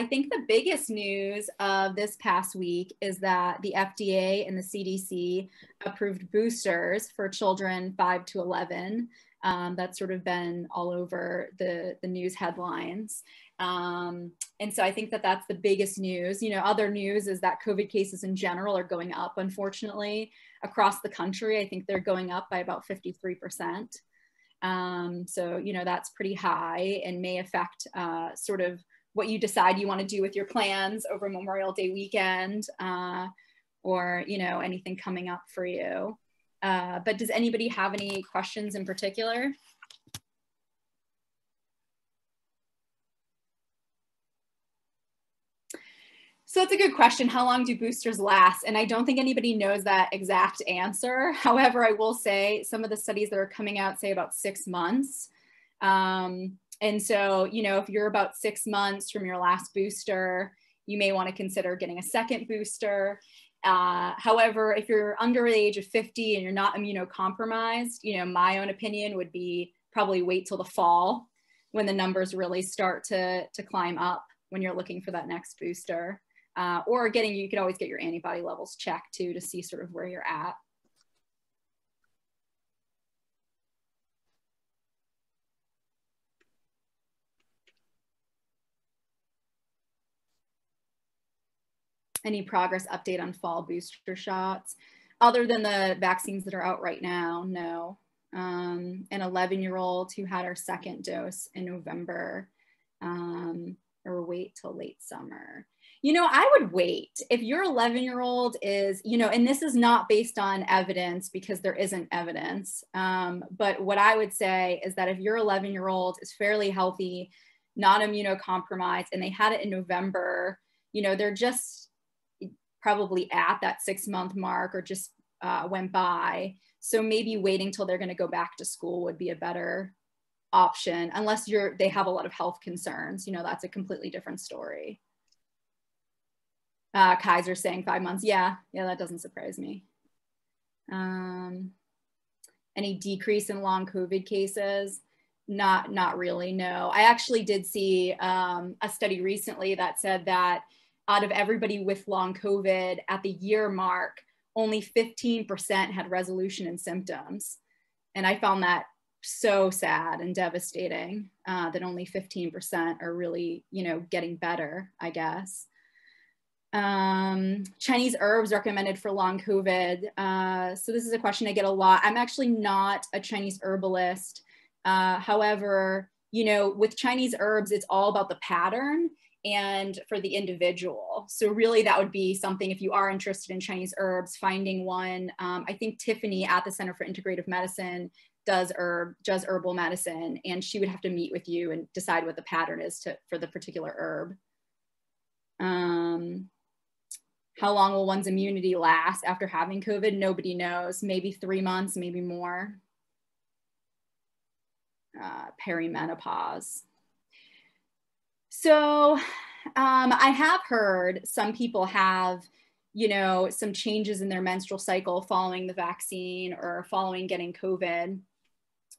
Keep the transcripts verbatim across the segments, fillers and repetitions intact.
I think the biggest news of this past week is that the F D A and the C D C approved boosters for children five to eleven. Um, that's sort of been all over the, the news headlines. Um, and so I think that that's the biggest news. You know, other news is that COVID cases in general are going up, unfortunately, across the country. I think they're going up by about fifty-three percent. Um, so, you know, that's pretty high and may affect uh, sort of what you decide you want to do with your plans over Memorial Day weekend uh, or, you know, anything coming up for you. Uh, but does anybody have any questions in particular? So that's a good question. How long do boosters last? And I don't think anybody knows that exact answer. However, I will say some of the studies that are coming out say about six months. Um, and so, you know, if you're about six months from your last booster, you may want to consider getting a second booster. Uh, however, if you're under the age of fifty and you're not immunocompromised, you know, my own opinion would be probably wait till the fall when the numbers really start to, to climb up when you're looking for that next booster. Uh, or getting, you could always get your antibody levels checked too to see sort of where you're at. Any progress update on fall booster shots? Other than the vaccines that are out right now, no. Um, an eleven year old who had her second dose in November, um, or wait till late summer. You know, I would wait. If your eleven year old is, you know, and this is not based on evidence because there isn't evidence. Um, but what I would say is that if your eleven year old is fairly healthy, not immunocompromised, and they had it in November, you know, they're just probably at that six month mark or just uh, went by. So maybe waiting till they're going to go back to school would be a better option, unless you're, they have a lot of health concerns. You know, that's a completely different story. Uh, Kaiser saying five months. Yeah, yeah, that doesn't surprise me. Um, any decrease in long COVID cases? Not, not really, no. I actually did see um, a study recently that said that out of everybody with long COVID at the year mark, only fifteen percent had resolution in symptoms. And I found that so sad and devastating uh, that only fifteen percent are really, you know, getting better, I guess. Um, Chinese herbs recommended for long COVID. Uh, so this is a question I get a lot. I'm actually not a Chinese herbalist. Uh, however, you know, with Chinese herbs, it's all about the pattern and for the individual. So really that would be something, if you are interested in Chinese herbs, finding one. Um, I think Tiffany at the Center for Integrative Medicine does herb, does herbal medicine, and she would have to meet with you and decide what the pattern is to, for the particular herb. Um, How long will one's immunity last after having COVID? Nobody knows. Maybe three months, maybe more. Uh, perimenopause. So um, I have heard some people have, you know, some changes in their menstrual cycle following the vaccine or following getting COVID.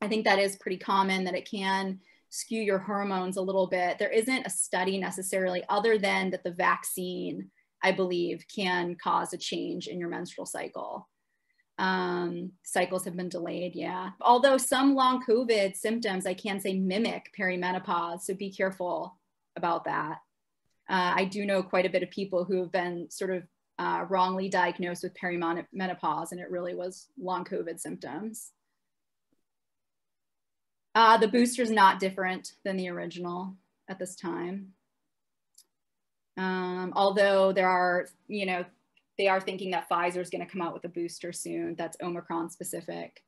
I think that is pretty common, that it can skew your hormones a little bit. There isn't a study necessarily, other than that the vaccine, I believe, can cause a change in your menstrual cycle. Um, cycles have been delayed, yeah. Although some long COVID symptoms, I can say, mimic perimenopause, so be careful about that. Uh, I do know quite a bit of people who have been sort of uh, wrongly diagnosed with perimenopause, and it really was long COVID symptoms. Uh, the booster's not different than the original at this time. Um, although there are, you know, they are thinking that Pfizer is going to come out with a booster soon that's Omicron specific.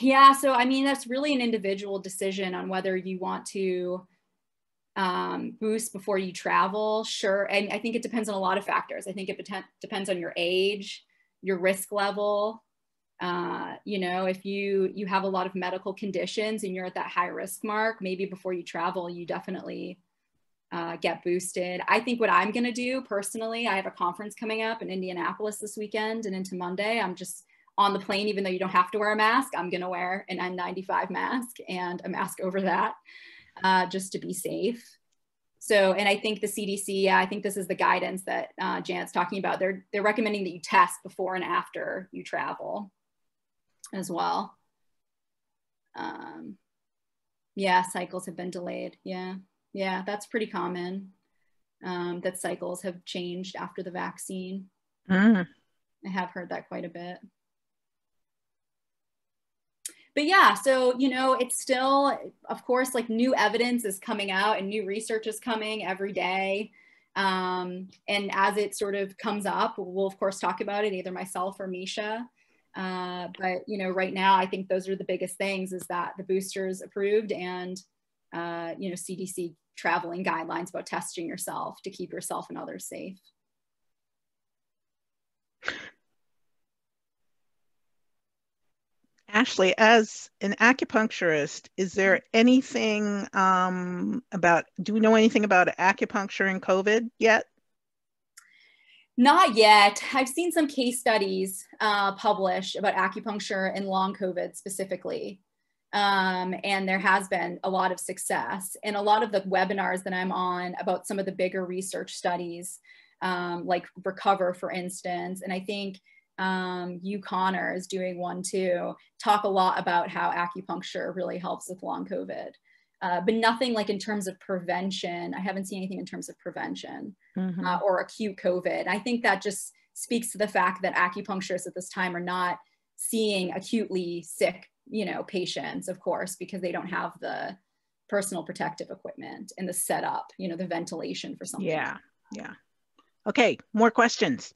Yeah, so I mean, that's really an individual decision on whether you want to um, boost before you travel. Sure, and I think it depends on a lot of factors. I think it depends on your age, your risk level. Uh, you know, if you, you have a lot of medical conditions and you're at that high risk mark, maybe before you travel, you definitely Uh, get boosted. I think what I'm going to do personally, I have a conference coming up in Indianapolis this weekend and into Monday. I'm just on the plane, even though you don't have to wear a mask, I'm going to wear an N ninety-five mask and a mask over that, uh, just to be safe. So, and I think the C D C, yeah, I think this is the guidance that uh, Janet's talking about. They're, they're recommending that you test before and after you travel as well. Um, yeah, cycles have been delayed. Yeah, yeah, that's pretty common, um, that cycles have changed after the vaccine. Mm. I have heard that quite a bit. But yeah, so, you know, it's still, of course, like new evidence is coming out and new research is coming every day. Um, and as it sort of comes up, we'll, of course, talk about it, either myself or Misha. Uh, but, you know, right now, I think those are the biggest things, is that the booster's approved and, uh, you know, C D C traveling guidelines about testing yourself to keep yourself and others safe. Ashley, as an acupuncturist, is there anything um, about, do we know anything about acupuncture and COVID yet? Not yet. I've seen some case studies uh, published about acupuncture and long COVID specifically. Um, and there has been a lot of success. And a lot of the webinars that I'm on about some of the bigger research studies, um, like Recover, for instance, and I think um, Hugh Connor is doing one too, talk a lot about how acupuncture really helps with long COVID. Uh, but nothing like in terms of prevention. I haven't seen anything in terms of prevention mm-hmm. uh, or acute COVID. I think that just speaks to the fact that acupuncturists at this time are not seeing acutely sick, you know, patients, of course, because they don't have the personal protective equipment and the setup, you know, the ventilation for something. Yeah, yeah. Okay, more questions.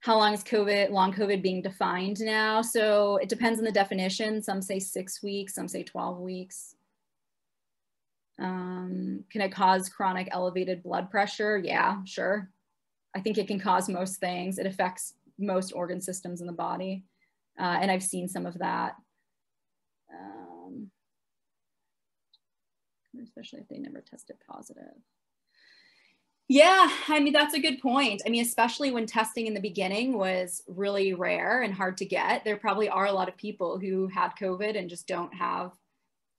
How long is COVID, long COVID being defined now? So it depends on the definition. Some say six weeks, some say twelve weeks. Um, can it cause chronic elevated blood pressure? Yeah, sure. I think it can cause most things. It affects most organ systems in the body. Uh, and I've seen some of that. Um, especially if they never tested positive. Yeah, I mean, that's a good point. I mean, especially when testing in the beginning was really rare and hard to get, there probably are a lot of people who had COVID and just don't have,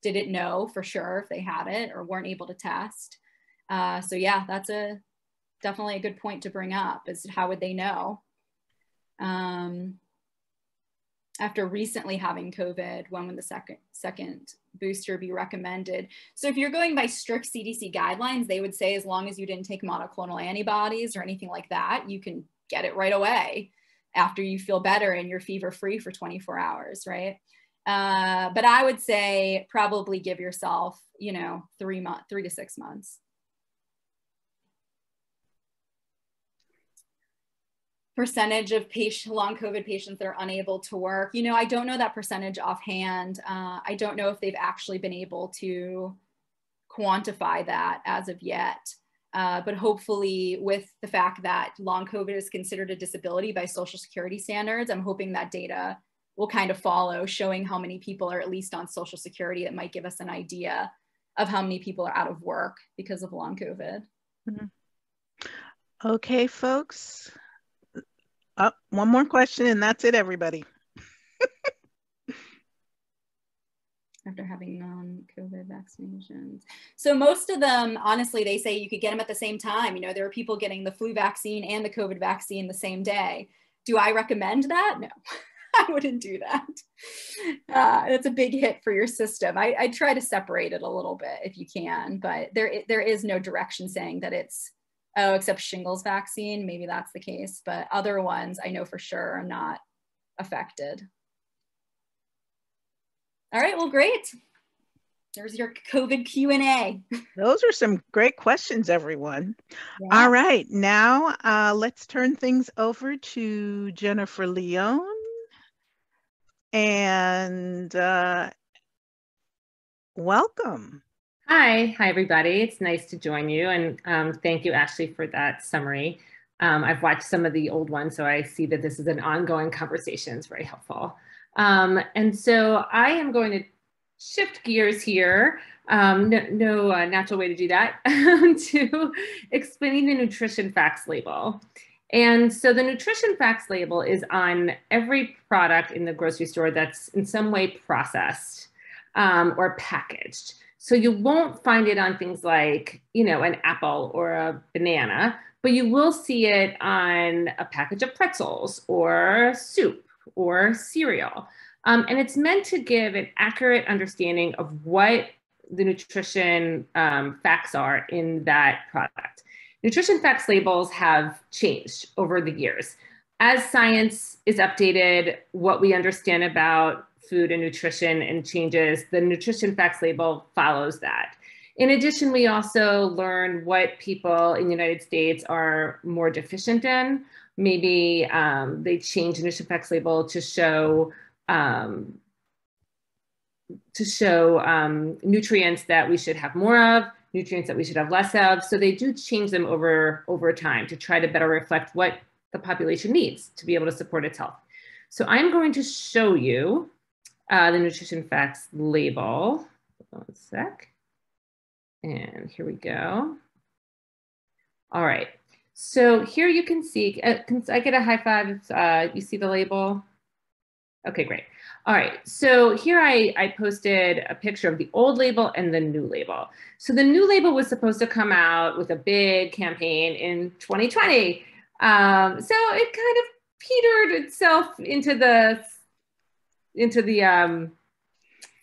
didn't know for sure if they had it or weren't able to test. Uh, so yeah, that's a definitely a good point to bring up, is how would they know? Um, after recently having COVID, when would the second, second booster be recommended? So if you're going by strict C D C guidelines, they would say as long as you didn't take monoclonal antibodies or anything like that, you can get it right away after you feel better and you're fever-free for twenty-four hours, right? Uh, but I would say probably give yourself, you know, three month, three to six months. Percentage of patient, long COVID patients that are unable to work. You know, I don't know that percentage offhand. Uh, I don't know if they've actually been able to quantify that as of yet. Uh, but hopefully with the fact that long COVID is considered a disability by Social Security standards, I'm hoping that data will kind of follow, showing how many people are at least on Social Security. It might give us an idea of how many people are out of work because of long COVID. Mm-hmm. Okay, folks. Oh, one more question and that's it, everybody. After having non-COVID vaccinations. So most of them, honestly, they say you could get them at the same time. You know, there are people getting the flu vaccine and the COVID vaccine the same day. Do I recommend that? No, I wouldn't do that. Uh, that's a big hit for your system. I, I try to separate it a little bit if you can, but there, there is no direction saying that it's oh, except shingles vaccine, maybe that's the case, but other ones I know for sure are not affected. All right, well, great. There's your COVID Q and A. Those are some great questions, everyone. Yeah. All right, now uh, let's turn things over to Jennifer Leon. And uh, welcome. Hi, hi everybody. It's nice to join you, and um, thank you, Ashley, for that summary. Um, I've watched some of the old ones, so I see that this is an ongoing conversation. It's very helpful. Um, and so I am going to shift gears here, um, no, no uh, natural way to do that, to explaining the nutrition facts label. And so the nutrition facts label is on every product in the grocery store that's in some way processed um, or packaged. So you won't find it on things like, you know, an apple or a banana, but you will see it on a package of pretzels or soup or cereal. Um, and it's meant to give an accurate understanding of what the nutrition um, facts are in that product. Nutrition facts labels have changed over the years. As science is updated, what we understand about food and nutrition and changes, the nutrition facts label follows that. In addition, we also learn what people in the United States are more deficient in. Maybe um, they change the nutrition facts label to show um, to show um, nutrients that we should have more of, nutrients that we should have less of. So they do change them over, over time to try to better reflect what the population needs to be able to support its health. So I'm going to show you uh, the nutrition facts label. One sec. And here we go. All right. So here you can see, uh, can I get a high five if uh, you see the label? Okay, great. All right, so here I, I posted a picture of the old label and the new label. So the new label was supposed to come out with a big campaign in twenty twenty. Um, so it kind of petered itself into the, into the um,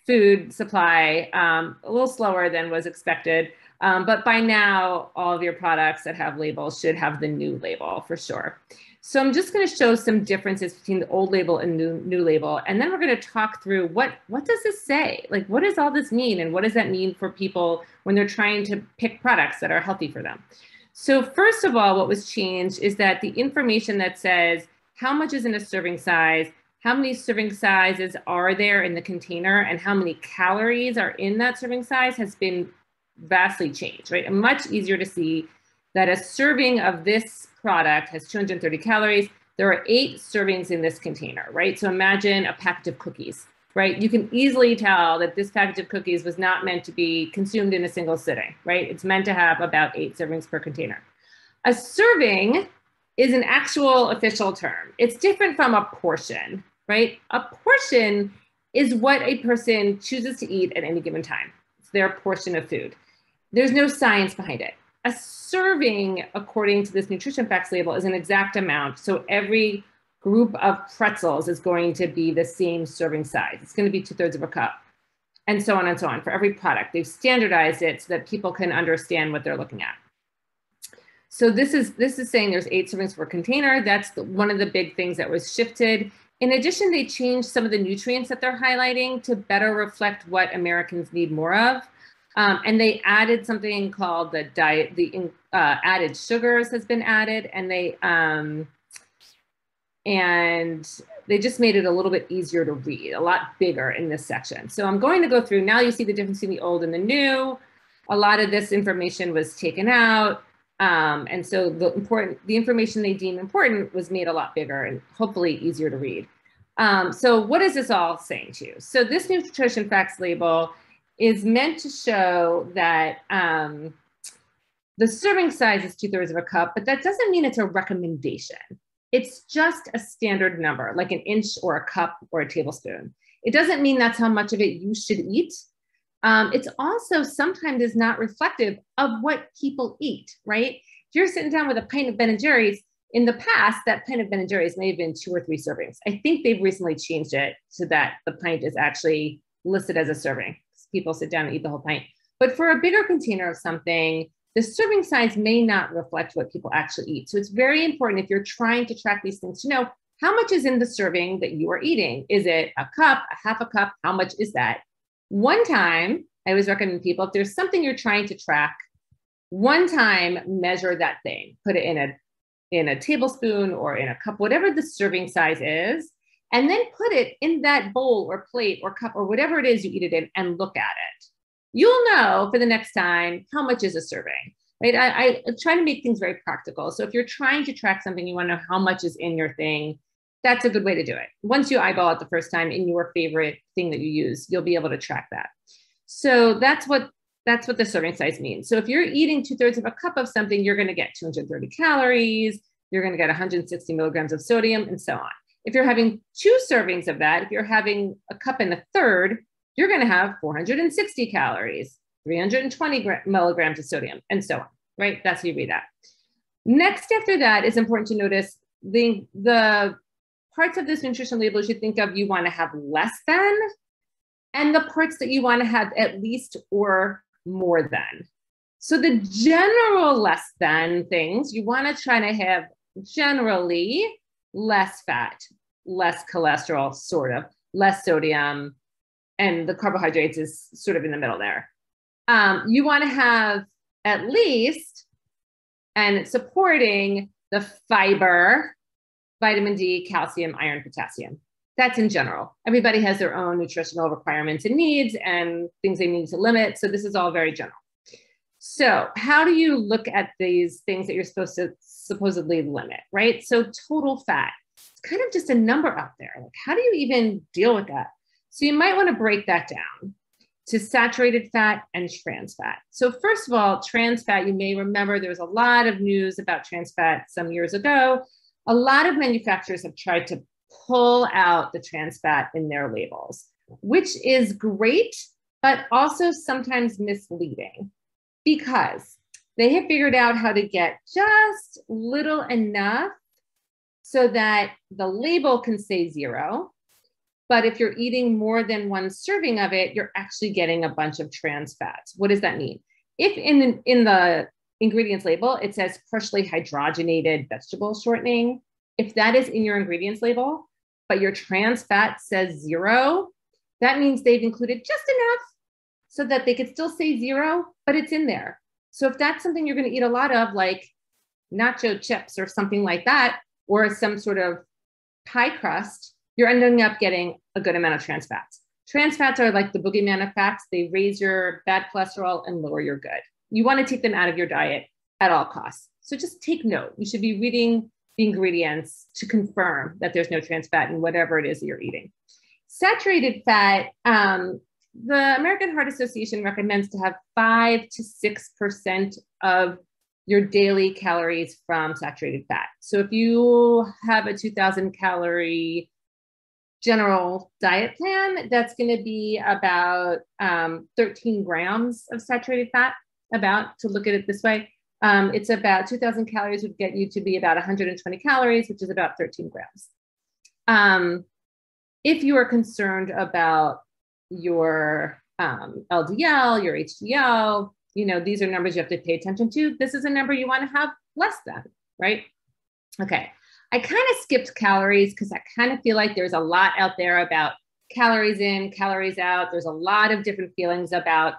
food supply um, a little slower than was expected. Um, but by now, all of your products that have labels should have the new label for sure. So I'm just going to show some differences between the old label and new, new label. And then we're going to talk through what, what does this say? Like, what does all this mean? And what does that mean for people when they're trying to pick products that are healthy for them? So first of all, what was changed is that the information that says how much is in a serving size, how many serving sizes are there in the container, and how many calories are in that serving size has been vastly changed, right? And much easier to see that a serving of this product has two hundred thirty calories. There are eight servings in this container, right? So imagine a package of cookies, right? You can easily tell that this package of cookies was not meant to be consumed in a single sitting, right? It's meant to have about eight servings per container. A serving is an actual official term. It's different from a portion, right? A portion is what a person chooses to eat at any given time. It's their portion of food. There's no science behind it. A serving, according to this nutrition facts label, is an exact amount. So every group of pretzels is going to be the same serving size. It's going to be two thirds of a cup, and so on and so on for every product. They've standardized it so that people can understand what they're looking at. So this is, this is saying there's eight servings per container. That's the, one of the big things that was shifted. In addition, they changed some of the nutrients that they're highlighting to better reflect what Americans need more of. Um, and they added something called the diet, the uh, added sugars has been added, and they um, and they just made it a little bit easier to read, a lot bigger in this section. So I'm going to go through, now you see the difference between the old and the new. A lot of this information was taken out. Um, and so the important, the information they deem important was made a lot bigger and hopefully easier to read. Um, so what is this all saying to you? So this nutrition facts label is meant to show that um, the serving size is two thirds of a cup, but that doesn't mean it's a recommendation. It's just a standard number, like an inch or a cup or a tablespoon. It doesn't mean that's how much of it you should eat. Um, it's also sometimes is not reflective of what people eat, right? If you're sitting down with a pint of Ben and Jerry's, in the past, that pint of Ben and Jerry's may have been two or three servings. I think they've recently changed it so that the pint is actually listed as a serving. People sit down and eat the whole pint. But for a bigger container of something, the serving size may not reflect what people actually eat. So it's very important if you're trying to track these things to know how much is in the serving that you are eating. Is it a cup, a half a cup? How much is that? One time, I always recommend people, if there's something you're trying to track, one time measure that thing, put it in a, in a tablespoon or in a cup, whatever the serving size is, and then put it in that bowl or plate or cup or whatever it is you eat it in and look at it. You'll know for the next time how much is a serving, right? I, I try to make things very practical. So if you're trying to track something, you want to know how much is in your thing, that's a good way to do it. Once you eyeball it the first time in your favorite thing that you use, you'll be able to track that. So that's what, that's what the serving size means. So if you're eating two thirds of a cup of something, you're going to get two hundred thirty calories, you're going to get one hundred sixty milligrams of sodium, and so on. If you're having two servings of that, if you're having a cup and a third, you're going to have four hundred sixty calories. three hundred twenty milligrams of sodium, and so on, right? That's how you read that. Next, after that, it's important to notice the, the parts of this nutrition label you think of you want to have less than, and the parts that you want to have at least or more than. So the general less than things, you want to try to have generally less fat, less cholesterol, sort of, less sodium, and the carbohydrates is sort of in the middle there. Um, you want to have at least, and supporting the fiber, vitamin D, calcium, iron, potassium. That's in general. Everybody has their own nutritional requirements and needs and things they need to limit. So this is all very general. So how do you look at these things that you're supposed to supposedly limit, right? So total fat, it's kind of just a number out there. Like, how do you even deal with that? So you might want to break that down to saturated fat and trans fat. So first of all, trans fat, you may remember there was a lot of news about trans fat some years ago. A lot of manufacturers have tried to pull out the trans fat in their labels, which is great, but also sometimes misleading because they have figured out how to get just little enough so that the label can say zero. But if you're eating more than one serving of it, you're actually getting a bunch of trans fats. What does that mean? If in the, in the ingredients label, it says partially hydrogenated vegetable shortening, if that is in your ingredients label, but your trans fat says zero, that means they've included just enough so that they could still say zero, but it's in there. So if that's something you're going to eat a lot of, like nacho chips or something like that, or some sort of pie crust, you're ending up getting a good amount of trans fats. Trans fats are like the boogeyman of fats. They raise your bad cholesterol and lower your good. You want to take them out of your diet at all costs. So just take note. You should be reading the ingredients to confirm that there's no trans fat in whatever it is that you're eating. Saturated fat, um, the American Heart Association recommends to have five to six percent of your daily calories from saturated fat. So if you have a two thousand calorie general diet plan, that's going to be about um, thirteen grams of saturated fat, about, to look at it this way. Um, it's about two thousand calories would get you to be about one hundred twenty calories, which is about thirteen grams. Um, if you are concerned about your um, L D L, your H D L, you know, these are numbers you have to pay attention to. This is a number you want to have less than, right? Okay. I kind of skipped calories because I kind of feel like there's a lot out there about calories in, calories out. There's a lot of different feelings about,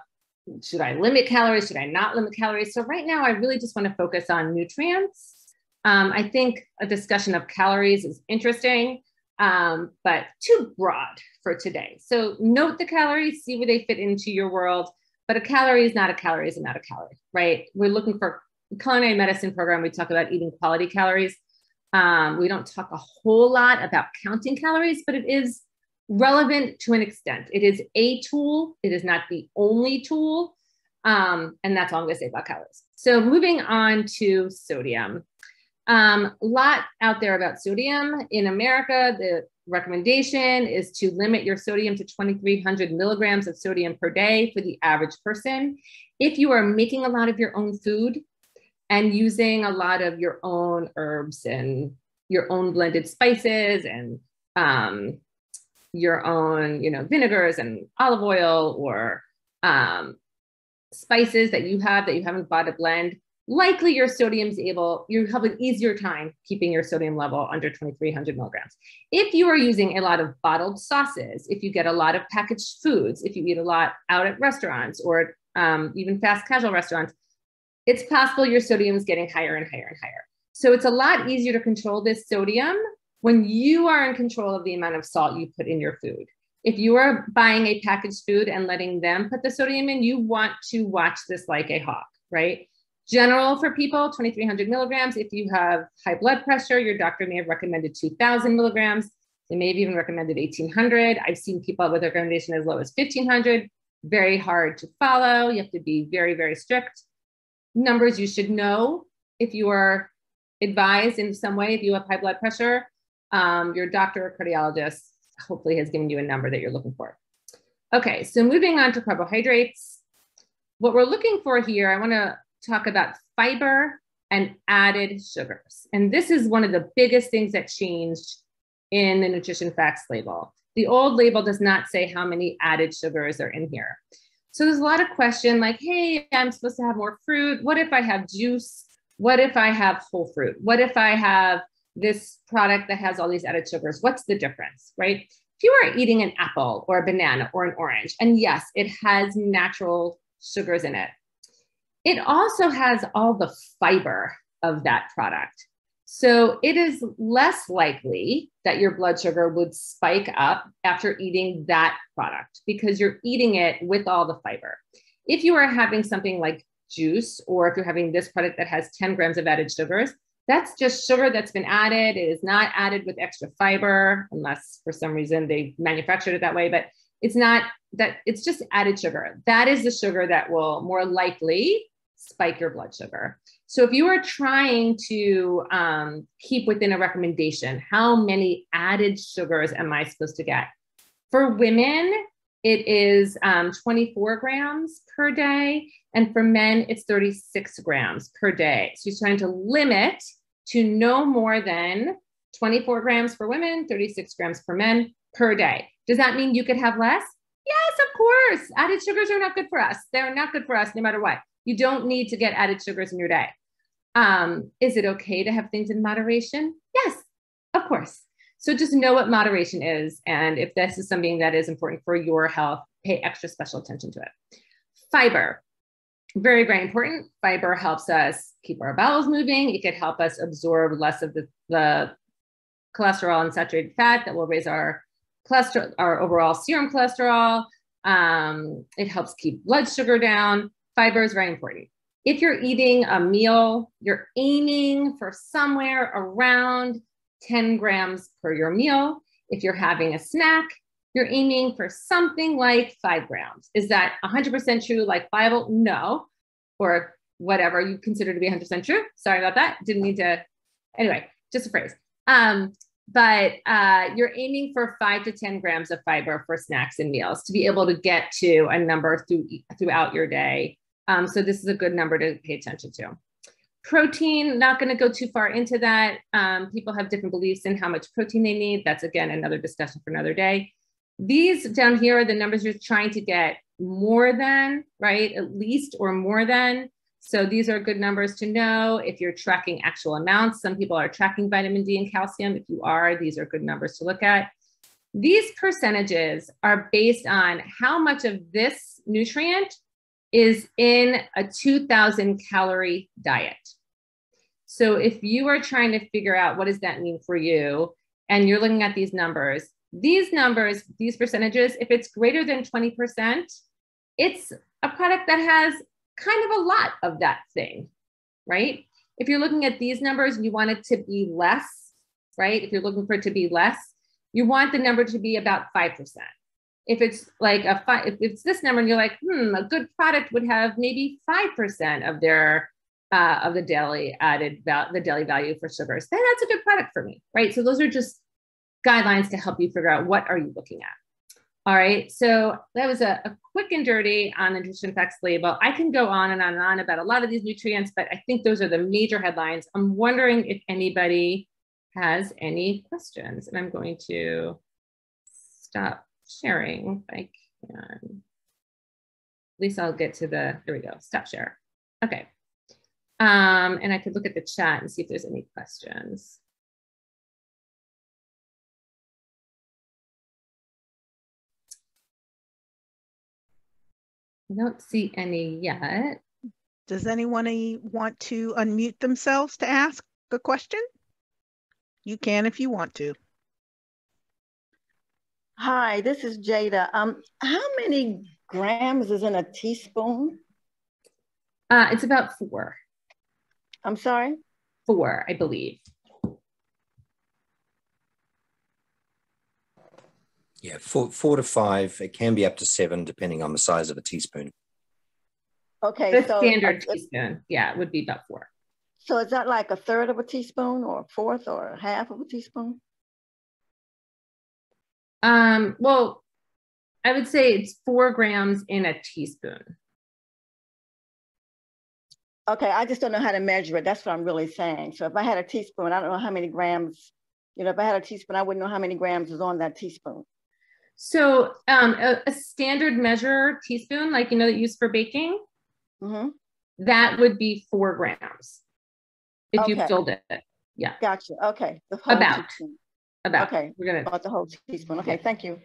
should I limit calories? Should I not limit calories? So right now I really just want to focus on nutrients. Um, I think a discussion of calories is interesting, um, but too broad for today. So note the calories, see where they fit into your world, but a calorie is not a calorie is not a calorie, right? We're looking for a culinary medicine program. We talk about eating quality calories. Um, we don't talk a whole lot about counting calories, but it is relevant to an extent. It is a tool. It is not the only tool. Um, and that's all I'm going to say about calories. So moving on to sodium. Um, a lot out there about sodium. In America, the recommendation is to limit your sodium to twenty-three hundred milligrams of sodium per day for the average person. If you are making a lot of your own food and using a lot of your own herbs and your own blended spices and um, your own, you know, vinegars and olive oil or um, spices that you have that you haven't bought a blend, likely your sodium's able, you have an easier time keeping your sodium level under twenty-three hundred milligrams. If you are using a lot of bottled sauces, if you get a lot of packaged foods, if you eat a lot out at restaurants or um, even fast casual restaurants, it's possible your sodium is getting higher and higher and higher. So it's a lot easier to control this sodium when you are in control of the amount of salt you put in your food. If you are buying a packaged food and letting them put the sodium in, you want to watch this like a hawk, right? General for people, twenty-three hundred milligrams. If you have high blood pressure, your doctor may have recommended two thousand milligrams. They may have even recommended eighteen hundred. I've seen people with a recommendation as low as fifteen hundred. Very hard to follow. You have to be very, very strict. Numbers you should know if you are advised in some way, if you have high blood pressure, Um, your doctor or cardiologist hopefully has given you a number that you're looking for. Okay, so moving on to carbohydrates. what we're looking for here, I want to talk about fiber and added sugars. And this is one of the biggest things that changed in the nutrition facts label. The old label does not say how many added sugars are in here. So there's a lot of question like, hey, I'm supposed to have more fruit. What if I have juice? What if I have whole fruit? What if I have this product that has all these added sugars? What's the difference, right? If you are eating an apple or a banana or an orange, and yes, it has natural sugars in it. It also has all the fiber of that product. So it is less likely that your blood sugar would spike up after eating that product because you're eating it with all the fiber. If you are having something like juice, or if you're having this product that has ten grams of added sugars, that's just sugar that's been added. It is not added with extra fiber, unless for some reason they manufactured it that way, but it's not that, it's just added sugar. That is the sugar that will more likely spike your blood sugar. So if you are trying to um, keep within a recommendation, how many added sugars am I supposed to get? For women, it is um, twenty-four grams per day. And for men, it's thirty-six grams per day. So he's trying to limit to no more than twenty-four grams for women, thirty-six grams for men per day. Does that mean you could have less? Yes, of course. Added sugars are not good for us. They're not good for us no matter what. You don't need to get added sugars in your day. Um, is it okay to have things in moderation? Yes, of course. So just know what moderation is. And if this is something that is important for your health, pay extra special attention to it. Fiber, very, very important. Fiber helps us keep our bowels moving. It could help us absorb less of the, the cholesterol and saturated fat that will raise our cholesterol, our overall serum cholesterol. Um, it helps keep blood sugar down. Fiber is very important. If you're eating a meal, you're aiming for somewhere around ten grams per your meal. If you're having a snack, you're aiming for something like five grams. Is that one hundred percent true, like five? No, or whatever you consider to be one hundred percent true. Sorry about that. Didn't need to, anyway, just a phrase. Um, but uh, you're aiming for five to ten grams of fiber for snacks and meals to be able to get to a number through, throughout your day. Um, so this is a good number to pay attention to. Protein, not going to go too far into that. Um, people have different beliefs in how much protein they need. That's, again, another discussion for another day. These down here are the numbers you're trying to get more than, right? At least or more than. So these are good numbers to know if you're tracking actual amounts. Some people are tracking vitamin D and calcium. If you are, these are good numbers to look at. These percentages are based on how much of this nutrient is in a two thousand calorie diet. So if you are trying to figure out what does that mean for you, and you're looking at these numbers, these numbers, these percentages, if it's greater than twenty percent, it's a product that has kind of a lot of that thing, right? If you're looking at these numbers and you want it to be less, right? If you're looking for it to be less, you want the number to be about five percent. If it's like a five, if it's this number and you're like, hmm, a good product would have maybe five percent of their, uh, of the daily added, val the daily value for sugars, then that's a good product for me, right? So those are just guidelines to help you figure out what are you looking at. All right, so that was a, a quick and dirty on the nutrition facts label. I can go on and on and on about a lot of these nutrients, but I think those are the major headlines. I'm wondering if anybody has any questions, and I'm going to stop sharing if I can. At least I'll get to the, there we go, stop share. Okay, um, and I could look at the chat and see if there's any questions. I don't see any yet. Does anyone want to unmute themselves to ask a question? You can if you want to. Hi, this is Jada. Um, how many grams is in a teaspoon? Uh, it's about four. I'm sorry? Four, I believe. Yeah, four, four to five. It can be up to seven, depending on the size of a teaspoon. Okay, the so standard uh, teaspoon, yeah, it would be about four. So is that like a third of a teaspoon, or a fourth, or a half of a teaspoon? Um, well, I would say it's four grams in a teaspoon. Okay, I just don't know how to measure it. That's what I'm really saying. So if I had a teaspoon, I don't know how many grams, you know, if I had a teaspoon, I wouldn't know how many grams is on that teaspoon. So um, a, a standard measure teaspoon, like, you know, that used for baking, mm-hmm. that would be four grams if okay. you filled it. Yeah. Gotcha. Okay. The whole About. Teaspoon. About. Okay. We're gonna About the whole teaspoon. Okay. Yeah. Thank you.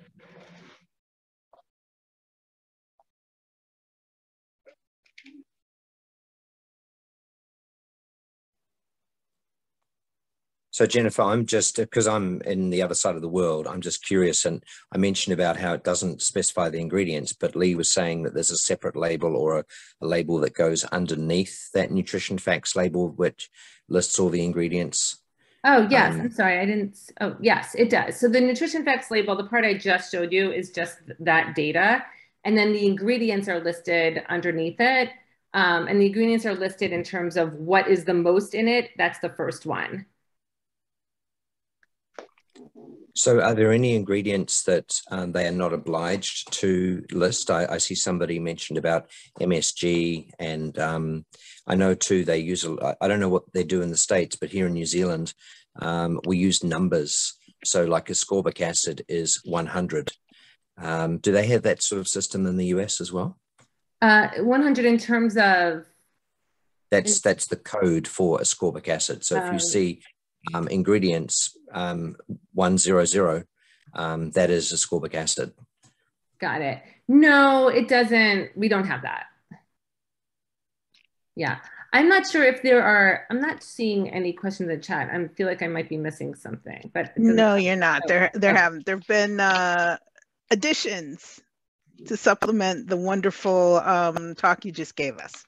So Jennifer, I'm just, because I'm in the other side of the world, I'm just curious. And I mentioned about how it doesn't specify the ingredients, but Lee was saying that there's a separate label or a, a label that goes underneath that nutrition facts label, which lists all the ingredients. Oh, yes. Um, I'm sorry. I didn't. Oh, yes, it does. So the nutrition facts label, the part I just showed you is just that data. And then the ingredients are listed underneath it. Um, and the ingredients are listed in terms of what is the most in it. That's the first one. So are there any ingredients that um, they are not obliged to list? I, I see somebody mentioned about M S G, and um, I know too they use, a, I don't know what they do in the States, but here in New Zealand, um, we use numbers. So like ascorbic acid is one hundred. Um, do they have that sort of system in the U S as well? Uh, one hundred in terms of? That's, that's the code for ascorbic acid. So if you see um, ingredients, um one hundred, um that is ascorbic acid. Got it. No, it doesn't. We don't have that. Yeah, I'm not sure if there are. I'm not seeing any questions in the chat. I feel like I might be missing something, but no, you're not. There there okay. have there've been uh additions to supplement the wonderful um talk you just gave us.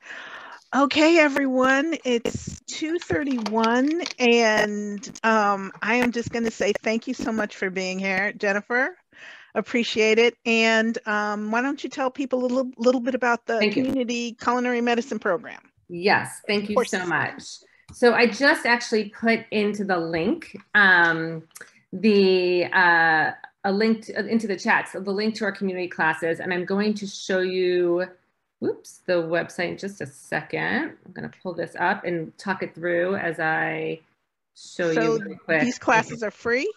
Okay, everyone, it's two thirty-one, and um, I am just going to say thank you so much for being here, Jennifer. Appreciate it. And um, why don't you tell people a little, little bit about the thank Community you. Culinary Medicine Program? Yes, thank you so much. So I just actually put into the link, um, the uh, a link to, uh, into the chat, so the link to our community classes, and I'm going to show you Whoops, the website in just a second. I'm gonna pull this up and talk it through as I show so you really quick. These classes are free?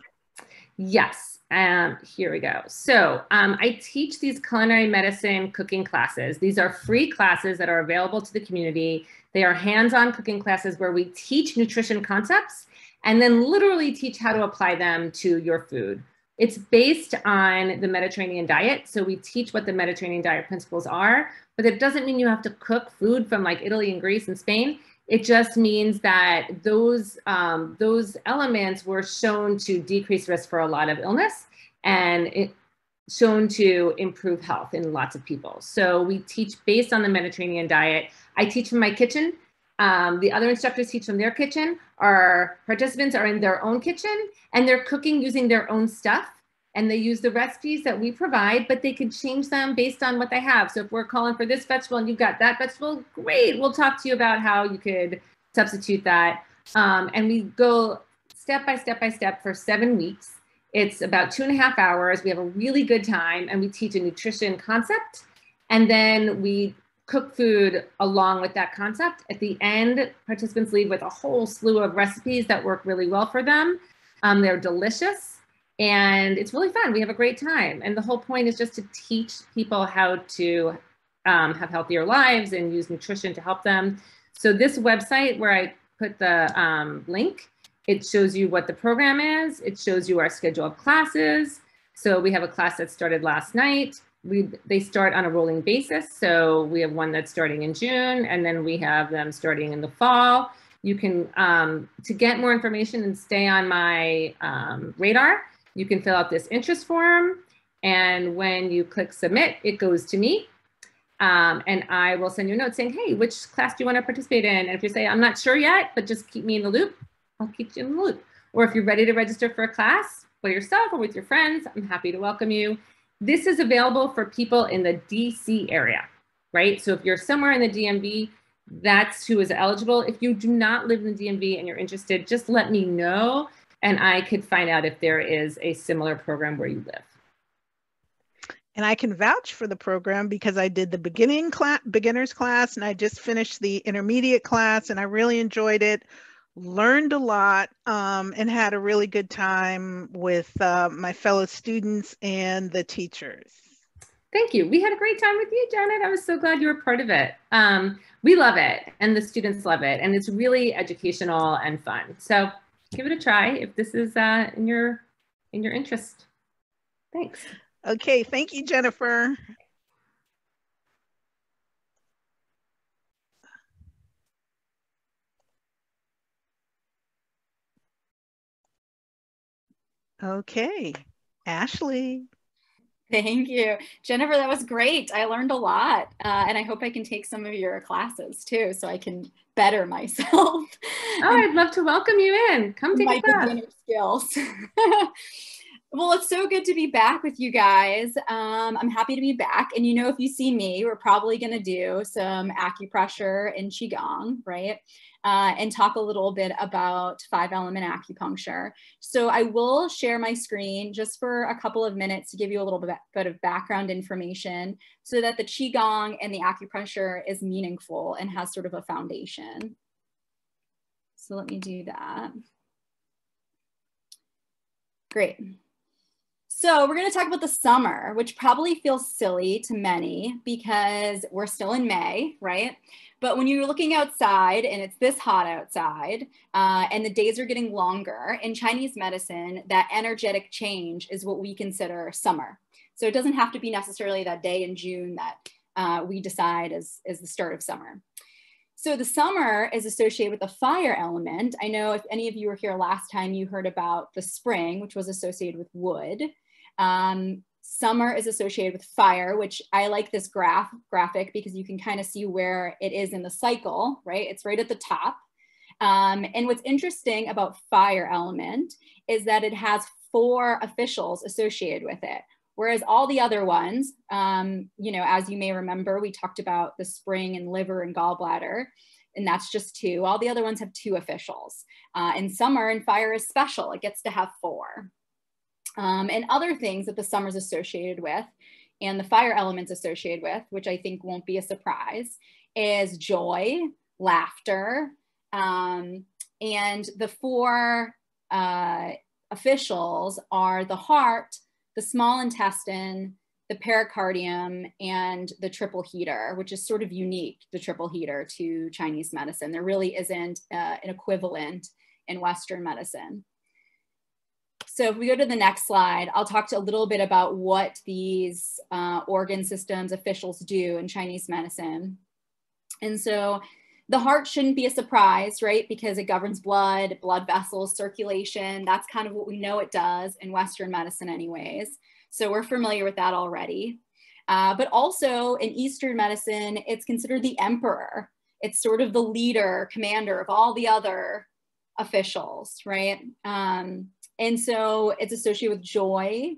Yes, um, here we go. So um, I teach these culinary medicine cooking classes. These are free classes that are available to the community. They are hands-on cooking classes where we teach nutrition concepts and then literally teach how to apply them to your food. It's based on the Mediterranean diet. So we teach what the Mediterranean diet principles are, but that doesn't mean you have to cook food from like Italy and Greece and Spain. It just means that those, um, those elements were shown to decrease risk for a lot of illness and it shown to improve health in lots of people. So we teach based on the Mediterranean diet. I teach from my kitchen. Um, the other instructors teach from their kitchen. Our participants are in their own kitchen and they're cooking using their own stuff. And they use the recipes that we provide, but they can change them based on what they have. So if we're calling for this vegetable and you've got that vegetable, great. We'll talk to you about how you could substitute that. Um, and we go step by step by step for seven weeks. It's about two and a half hours. We have a really good time and we teach a nutrition concept. And then we cook food along with that concept. At the end, participants leave with a whole slew of recipes that work really well for them. Um, they're delicious and it's really fun. We have a great time. And the whole point is just to teach people how to um, have healthier lives and use nutrition to help them. So this website where I put the um, link, it shows you what the program is. It shows you our schedule of classes. So we have a class that started last night. We, they start on a rolling basis. So we have one that's starting in June and then we have them starting in the fall. You can, um, to get more information and stay on my um, radar, you can fill out this interest form. And when you click submit, it goes to me. Um, and I will send you a note saying, hey, which class do you want to participate in? And if you say, I'm not sure yet, but just keep me in the loop, I'll keep you in the loop. Or if you're ready to register for a class for yourself or with your friends, I'm happy to welcome you. This is available for people in the D C area, right? So if you're somewhere in the D M V, that's who is eligible. If you do not live in the D M V and you're interested, just let me know and I could find out if there is a similar program where you live. And I can vouch for the program because I did the beginning class, beginner's class, and I just finished the intermediate class, and I really enjoyed it, learned a lot, um, and had a really good time with uh, my fellow students and the teachers. Thank you. We had a great time with you, Janet. I was so glad you were part of it. Um, we love it, and the students love it, and it's really educational and fun. So give it a try if this is uh, in your in your interest. Thanks. Okay, thank you, Jennifer. Okay, Ashley. Thank you, Jennifer, that was great. I learned a lot, uh, and I hope I can take some of your classes too, so I can better myself. Oh, I'd love to welcome you in. Come take a class. My skills. Well, it's so good to be back with you guys. Um, I'm happy to be back. And you know, if you see me, we're probably going to do some acupressure and Qigong, right? Uh, and talk a little bit about five element acupuncture. So I will share my screen just for a couple of minutes to give you a little bit of background information so that the Qigong and the acupressure is meaningful and has sort of a foundation. So let me do that. Great. So we're going to talk about the summer, which probably feels silly to many because we're still in May, right? But when you're looking outside and it's this hot outside uh, and the days are getting longer, in Chinese medicine, that energetic change is what we consider summer. So it doesn't have to be necessarily that day in June that uh, we decide is, is the start of summer. So the summer is associated with the fire element. I know if any of you were here last time, you heard about the spring, which was associated with wood. Um, summer is associated with fire, which I like this graph graphic because you can kind of see where it is in the cycle, right? It's right at the top. Um, and what's interesting about fire element is that it has four officials associated with it. Whereas all the other ones, um, you know, as you may remember, we talked about the spring and liver and gallbladder, and that's just two. All the other ones have two officials. Uh, and summer and fire is special. It gets to have four. Um, and other things that the summer is associated with and the fire elements associated with, which I think won't be a surprise, is joy, laughter, um, and the four uh, officials are the heart, the small intestine, the pericardium, and the triple heater, which is sort of unique, the triple heater, to Chinese medicine. There really isn't uh, an equivalent in Western medicine. So if we go to the next slide, I'll talk to a little bit about what these uh, organ systems officials do in Chinese medicine. And so the heart shouldn't be a surprise, right? Because it governs blood, blood vessels, circulation. That's kind of what we know it does in Western medicine anyways. So we're familiar with that already. Uh, but also in Eastern medicine, it's considered the emperor. It's sort of the leader, commander of all the other officials, right? Um, And so it's associated with joy.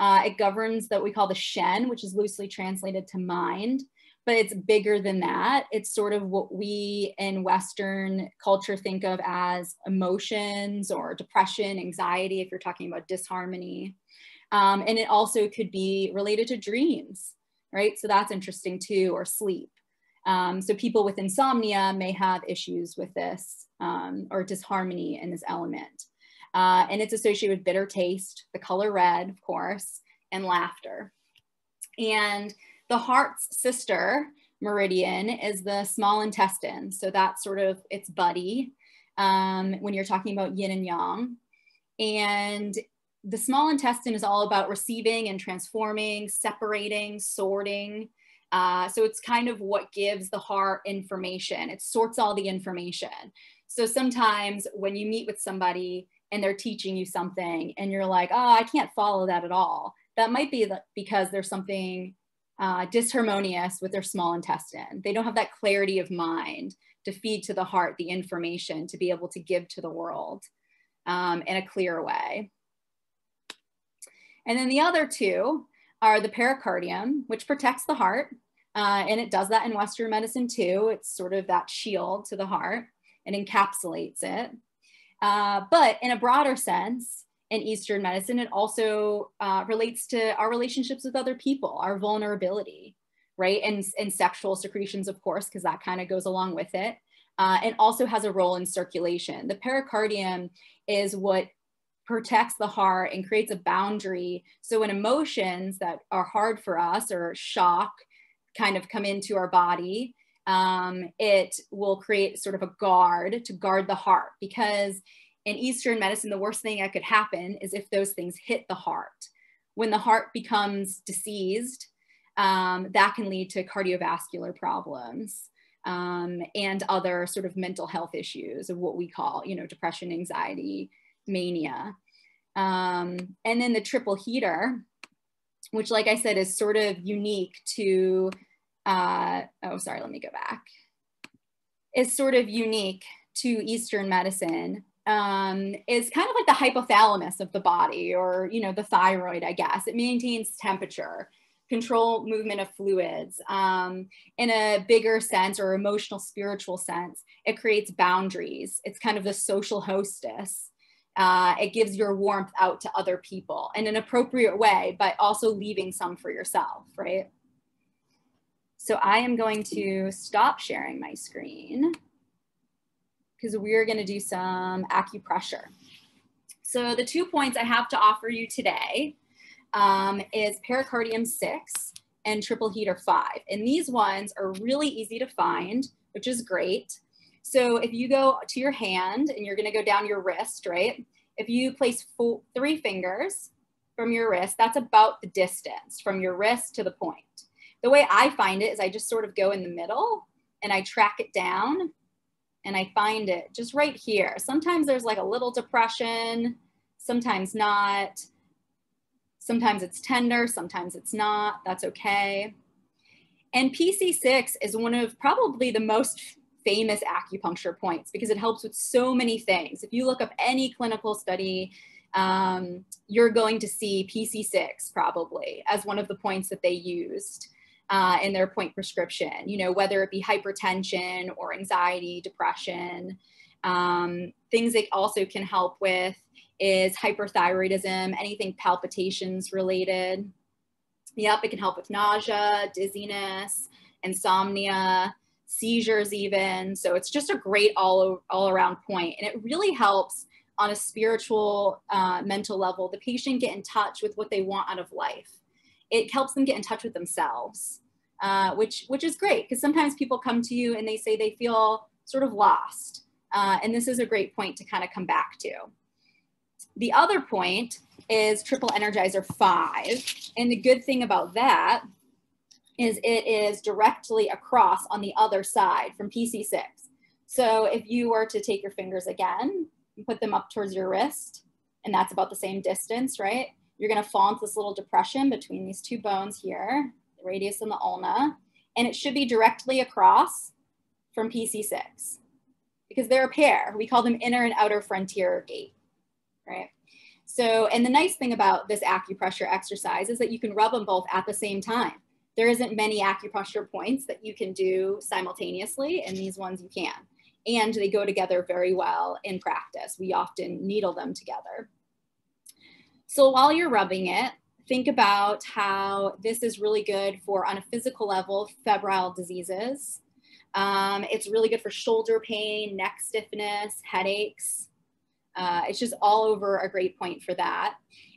Uh, it governs what we call the Shen, which is loosely translated to mind, but it's bigger than that. It's sort of what we in Western culture think of as emotions or depression, anxiety, if you're talking about disharmony. Um, and it also could be related to dreams, right? So that's interesting too, or sleep. Um, so people with insomnia may have issues with this um, or disharmony in this element. Uh, and it's associated with bitter taste, the color red, of course, and laughter. And the heart's sister meridian is the small intestine. So that's sort of its buddy um, when you're talking about yin and yang. And the small intestine is all about receiving and transforming, separating, sorting. Uh, so it's kind of what gives the heart information. It sorts all the information. So sometimes when you meet with somebody, and they're teaching you something and you're like, oh, I can't follow that at all. That might be the, because there's something uh, disharmonious with their small intestine. They don't have that clarity of mind to feed to the heart the information to be able to give to the world um, in a clear way. And then the other two are the pericardium, which protects the heart. Uh, and it does that in Western medicine too. It's sort of that shield to the heart and encapsulates it. Uh, but in a broader sense, in Eastern medicine, it also uh, relates to our relationships with other people, our vulnerability, right? And, and sexual secretions, of course, because that kind of goes along with it. Uh, and also has a role in circulation. The pericardium is what protects the heart and creates a boundary. So when emotions that are hard for us or shock kind of come into our body, um, it will create sort of a guard to guard the heart, because in Eastern medicine, the worst thing that could happen is if those things hit the heart. When the heart becomes diseased, um, that can lead to cardiovascular problems. Um, and other sort of mental health issues of what we call, you know, depression, anxiety, mania. Um, and then the triple heater, which, like I said, is sort of unique to, uh, oh, sorry, let me go back. It's sort of unique to Eastern medicine. Um, is kind of like the hypothalamus of the body, or, you know, the thyroid, I guess. It maintains temperature, control movement of fluids. Um, in a bigger sense or emotional, spiritual sense, it creates boundaries. It's kind of the social hostess. Uh, it gives your warmth out to other people in an appropriate way, but also leaving some for yourself, right? So I am going to stop sharing my screen because we're gonna do some acupressure. So the two points I have to offer you today Um, is pericardium six and triple heater five. And these ones are really easy to find, which is great. So if you go to your hand and you're going to go down your wrist, right? If you place four, three fingers from your wrist, that's about the distance from your wrist to the point. The way I find it is I just sort of go in the middle and I track it down and I find it just right here. Sometimes there's like a little depression, sometimes not. Sometimes it's tender, sometimes it's not, that's okay. And P C six is one of probably the most famous acupuncture points because it helps with so many things. If you look up any clinical study, um, you're going to see P C six probably as one of the points that they used uh, in their point prescription, you know, whether it be hypertension or anxiety, depression. Um, things it also can help with is hyperthyroidism, anything palpitations related. Yep, it can help with nausea, dizziness, insomnia, seizures even. So it's just a great all, all around point. And it really helps on a spiritual, uh, mental level, the patient get in touch with what they want out of life. It helps them get in touch with themselves, uh, which, which is great because sometimes people come to you and they say they feel sort of lost. Uh, and this is a great point to kind of come back to. The other point is triple energizer five. And the good thing about that is it is directly across on the other side from P C six. So if you were to take your fingers again and put them up towards your wrist, and that's about the same distance, right? You're gonna fall into this little depression between these two bones here, the radius and the ulna, and it should be directly across from P C six. Because they're a pair. We call them inner and outer frontier gate, right? So, and the nice thing about this acupressure exercise is that you can rub them both at the same time. There isn't many acupressure points that you can do simultaneously, and these ones you can. And they go together very well in practice. We often needle them together. So while you're rubbing it, think about how this is really good for, on a physical level, febrile diseases. Um, it's really good for shoulder pain, neck stiffness, headaches. Uh, it's just all over a great point for that.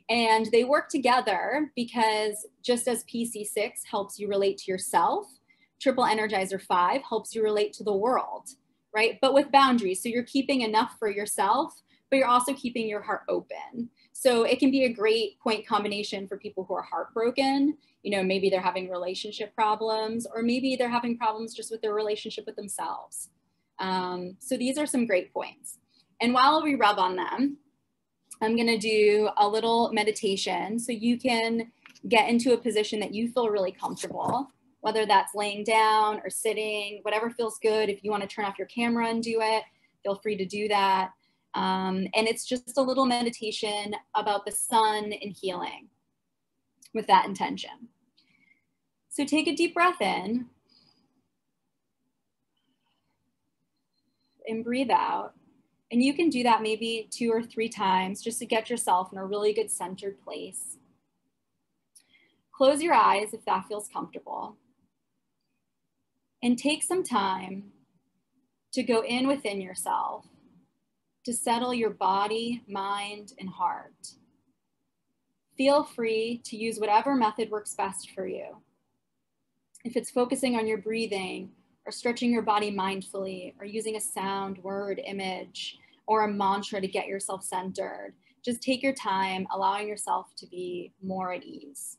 And they work together because just as P C six helps you relate to yourself, Triple Energizer five helps you relate to the world, right? But with boundaries. So you're keeping enough for yourself, but you're also keeping your heart open. So it can be a great point combination for people who are heartbroken. You know, maybe they're having relationship problems, or maybe they're having problems just with their relationship with themselves. Um, so these are some great points. And while we rub on them, I'm gonna do a little meditation so you can get into a position that you feel really comfortable, whether that's laying down or sitting, whatever feels good. If you wanna turn off your camera and do it, feel free to do that. Um, and it's just a little meditation about the sun and healing with that intention. So take a deep breath in and breathe out. And you can do that maybe two or three times just to get yourself in a really good centered place. Close your eyes if that feels comfortable. And take some time to go in within yourself, to settle your body, mind, and heart. Feel free to use whatever method works best for you. If it's focusing on your breathing, or stretching your body mindfully, or using a sound, word, image, or a mantra to get yourself centered. Just take your time, allowing yourself to be more at ease.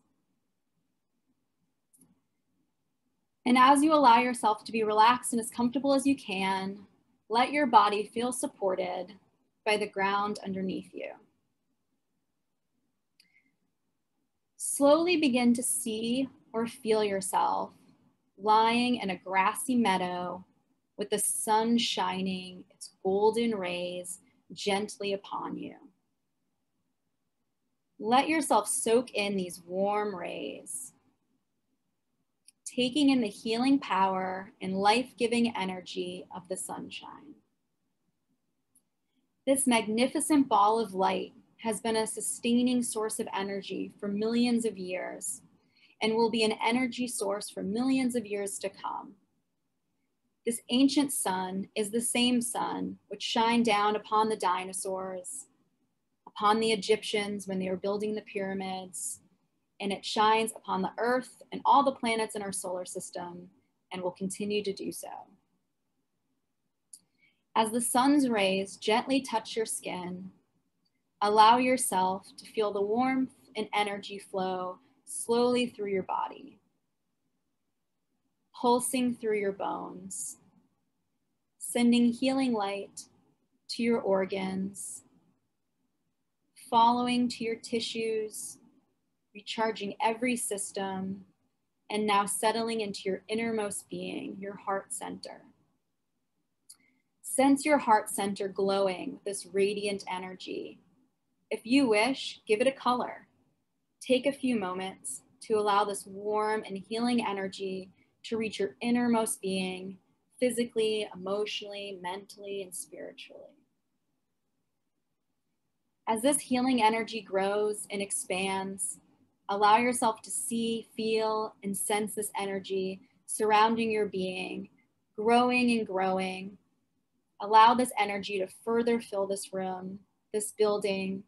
And as you allow yourself to be relaxed and as comfortable as you can, let your body feel supported by the ground underneath you. Slowly begin to see or feel yourself lying in a grassy meadow with the sun shining its golden rays gently upon you. Let yourself soak in these warm rays, taking in the healing power and life-giving energy of the sunshine. This magnificent ball of light has been a sustaining source of energy for millions of years, and will be an energy source for millions of years to come. This ancient sun is the same sun which shined down upon the dinosaurs, upon the Egyptians when they were building the pyramids, and it shines upon the earth and all the planets in our solar system, and will continue to do so. As the sun's rays gently touch your skin, allow yourself to feel the warmth and energy flow slowly through your body, pulsing through your bones, sending healing light to your organs, following to your tissues, recharging every system, and now settling into your innermost being, your heart center. Sense your heart center glowing with this radiant energy. If you wish, give it a color. Take a few moments to allow this warm and healing energy to reach your innermost being, physically, emotionally, mentally, and spiritually. As this healing energy grows and expands, allow yourself to see, feel, and sense this energy surrounding your being, growing and growing. Allow this energy to further fill this room, this building,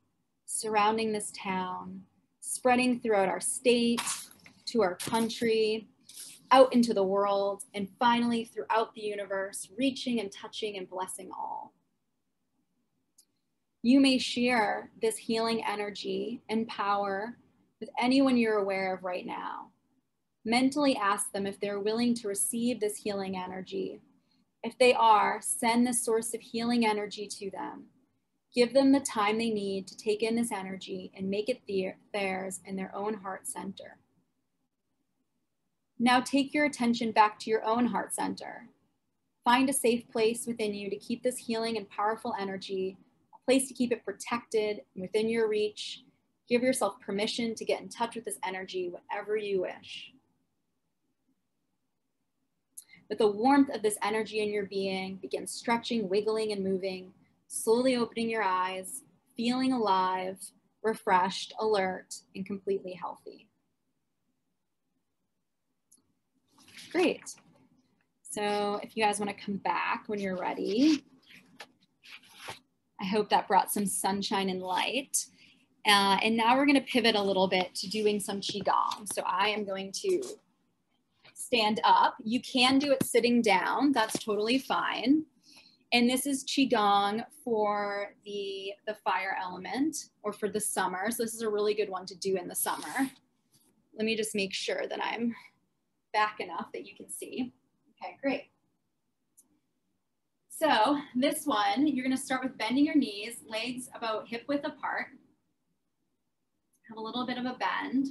surrounding this town, spreading throughout our state, to our country, out into the world, and finally throughout the universe, reaching and touching and blessing all. You may share this healing energy and power with anyone you're aware of right now. Mentally ask them if they're willing to receive this healing energy. If they are, send this source of healing energy to them. Give them the time they need to take in this energy and make it theirs in their own heart center. Now take your attention back to your own heart center. Find a safe place within you to keep this healing and powerful energy, a place to keep it protected and within your reach. Give yourself permission to get in touch with this energy whenever you wish. With the warmth of this energy in your being, begin stretching, wiggling, and moving, slowly opening your eyes, feeling alive, refreshed, alert, and completely healthy. Great. So if you guys want to come back when you're ready, I hope that brought some sunshine and light. Uh, and now we're going to pivot a little bit to doing some Qigong. So I am going to stand up. You can do it sitting down. That's totally fine. And this is Qigong for the, the fire element, or for the summer. So this is a really good one to do in the summer. Let me just make sure that I'm back enough that you can see. Okay, great. So this one, you're gonna start with bending your knees, legs about hip width apart. Have a little bit of a bend.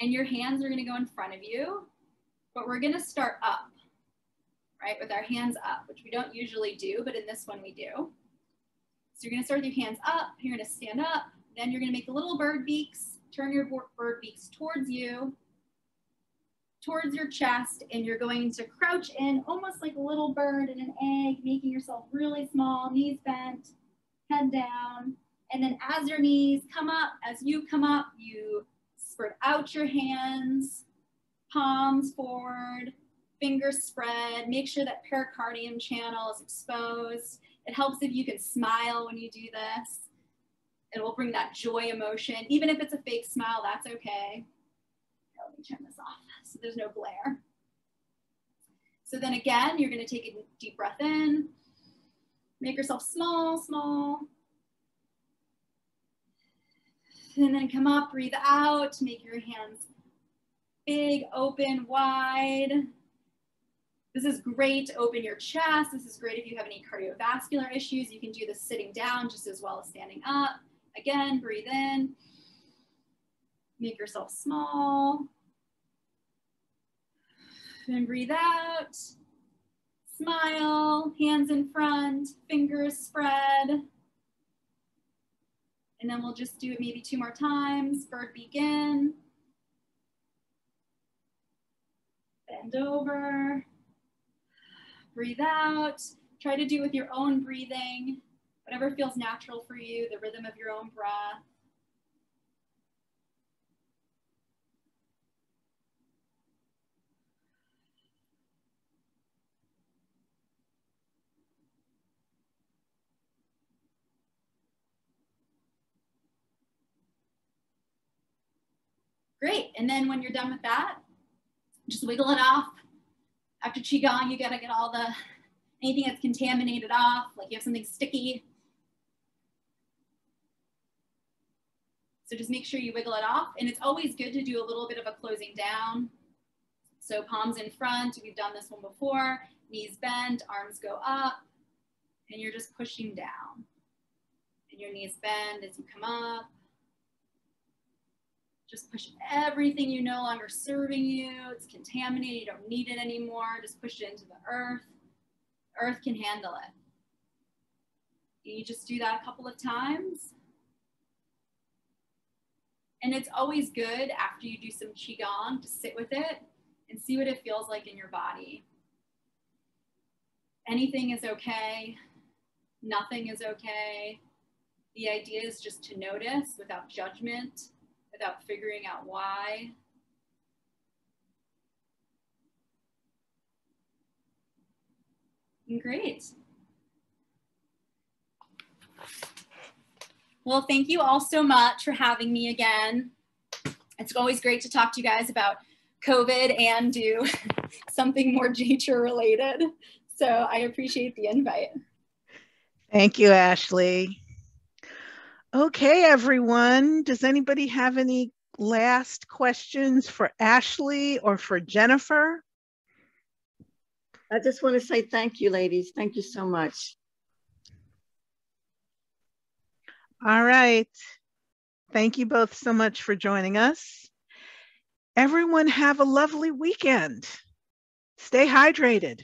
And your hands are gonna go in front of you, but we're gonna start up. Right, with our hands up, which we don't usually do, but in this one we do. So you're gonna start with your hands up, you're gonna stand up, then you're gonna make little bird beaks, turn your bird beaks towards you, towards your chest, and you're going to crouch in almost like a little bird in an egg, making yourself really small, knees bent, head down. And then as your knees come up, as you come up, you spread out your hands, palms forward, fingers spread. Make sure that pericardium channel is exposed. It helps if you can smile when you do this. It will bring that joy emotion. Even if it's a fake smile, that's okay. Let me turn this off so there's no glare. So then again, you're going to take a deep breath in. Make yourself small, small. And then come up, breathe out, make your hands big, open, wide. This is great to open your chest. This is great if you have any cardiovascular issues. You can do this sitting down just as well as standing up. Again, breathe in. Make yourself small. And breathe out. Smile, hands in front, fingers spread. And then we'll just do it maybe two more times. Bird begin. Bend over. Breathe out. Try to do with your own breathing, whatever feels natural for you, the rhythm of your own breath. Great, and then when you're done with that, just wiggle it off. After Qigong, you gotta get all the, anything that's contaminated off, like you have something sticky. So just make sure you wiggle it off, and it's always good to do a little bit of a closing down. So palms in front, we've done this one before, knees bent, arms go up, and you're just pushing down. And your knees bend as you come up. Just push everything you no longer serving you. It's contaminated, you don't need it anymore. Just push it into the earth. The earth can handle it. You just do that a couple of times. And it's always good after you do some Qigong to sit with it and see what it feels like in your body. Anything is okay. Nothing is okay. The idea is just to notice without judgment, without figuring out why. And great. Well, thank you all so much for having me again. It's always great to talk to you guys about COVID and do something more nature related. So I appreciate the invite. Thank you, Ashley. Okay, everyone, does anybody have any last questions for Ashley or for Jennifer? I just want to say thank you, ladies. Thank you so much. All right. Thank you both so much for joining us. Everyone have a lovely weekend. Stay hydrated.